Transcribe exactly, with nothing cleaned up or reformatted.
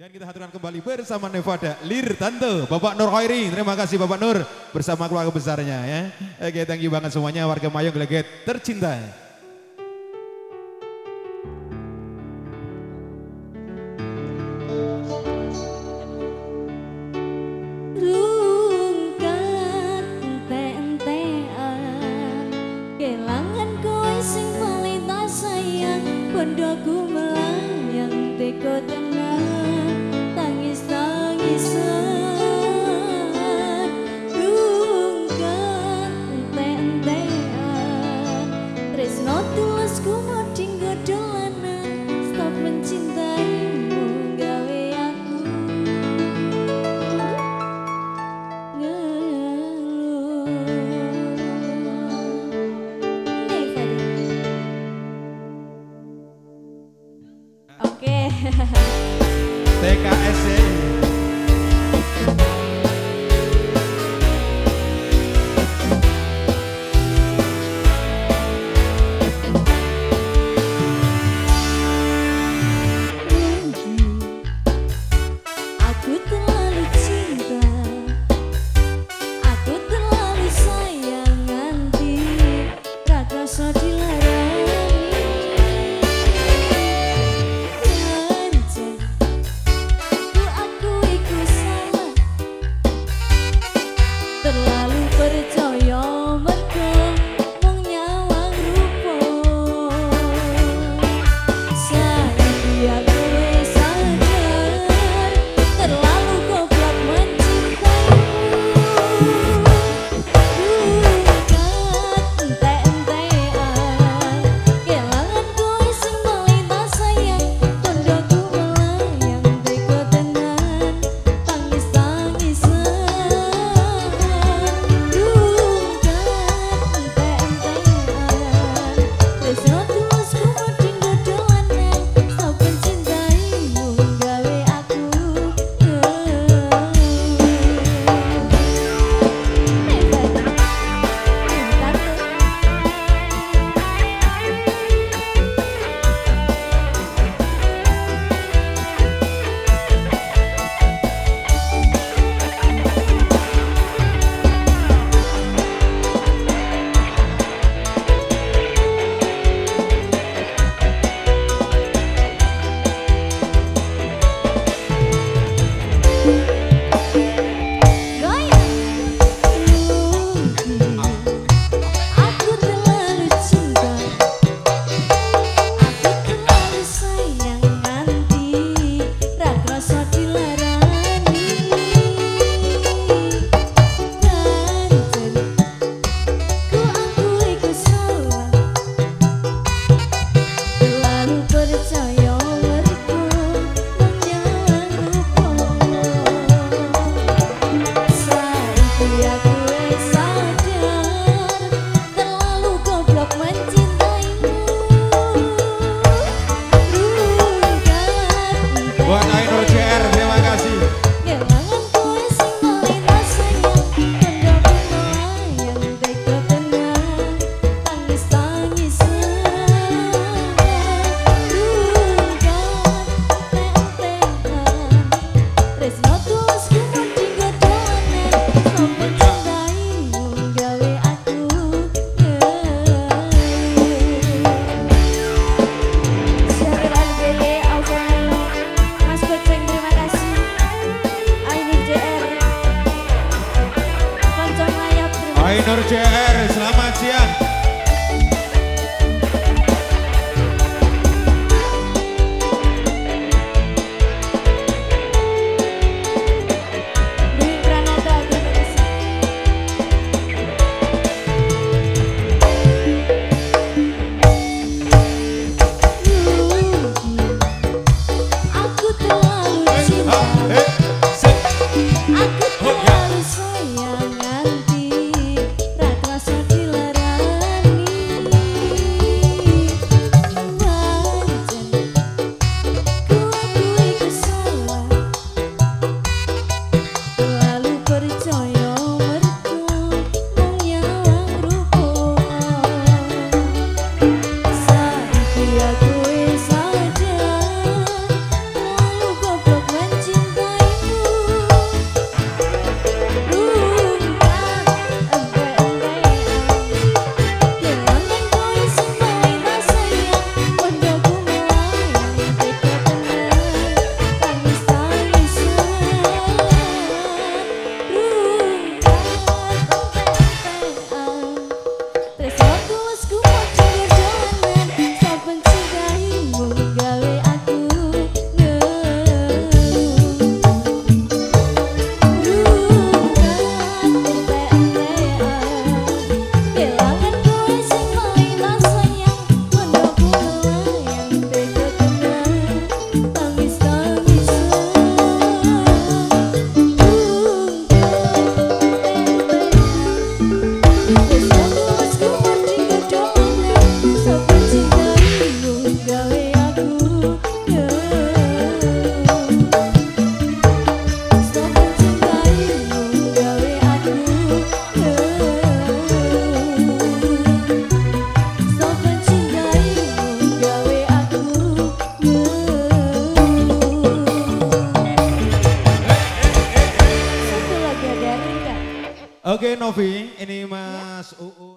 Dan kita haturkan kembali bersama Nevada Lir Tanto, Bapak Nur Khoiri. Terima kasih Bapak Nur bersama keluarga besarnya ya. Oke, thank you banget semuanya warga Mayong Gleget tercinta. Pondoku melayang teko tenang, tangis-tangisan rungkat ente-entean, tresno tulusku mau dinggo dolanan, stop mencintaimu gawe aku T K S C. Aku terlalu cinta, aku terlalu sayang, nanti rata sedih. Oke Novi, ini Mas Uun.